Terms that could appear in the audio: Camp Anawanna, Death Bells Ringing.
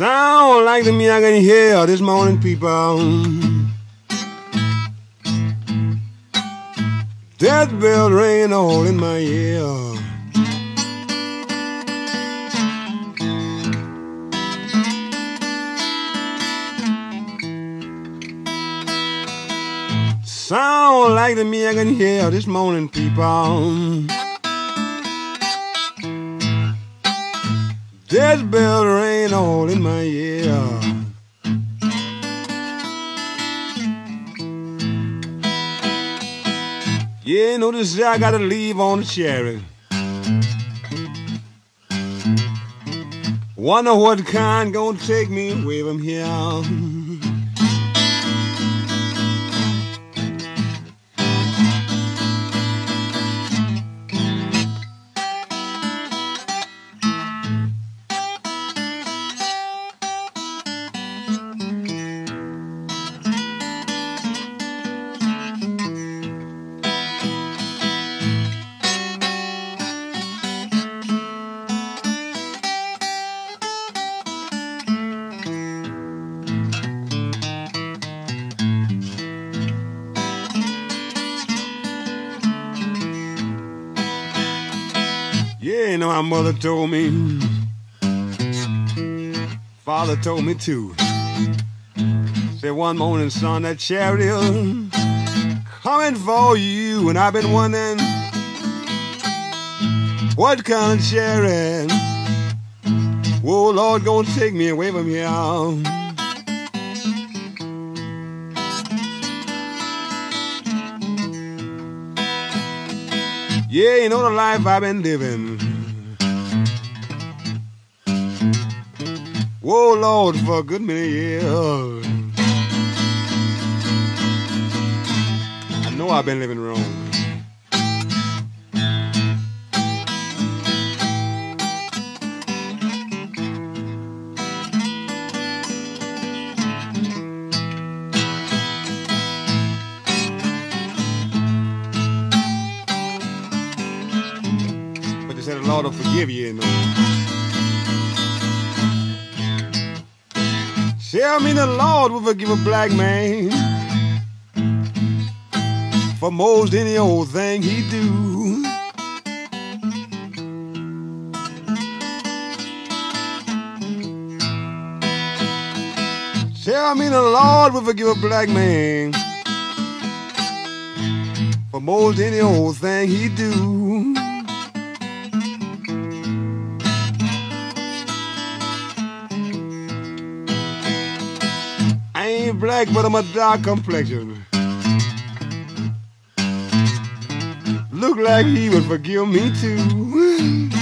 Sound like the music I can hear this morning, people. Death bells ringing all in my ear. Sound like the music I can hear this morning, people. Death bells ringing all in my ear. Yeah, notice I gotta leave on the cherry. Wonder what kind gonna take me away from here. Yeah, you know, my mother told me, father told me too. Said one morning, son, that chariot coming for you. And I've been wondering what kind of chariot, oh Lord, gonna take me away from here. Yeah, you know the life I've been living. Whoa, Lord, for a good many years. I know I've been living wrong. The Lord will forgive you, you know. Tell me the Lord will forgive a black man for most any old thing he do. Tell me the Lord will forgive a black man for most any old thing he do. I ain't black, but I'm a dark complexion. Look like he would forgive me too.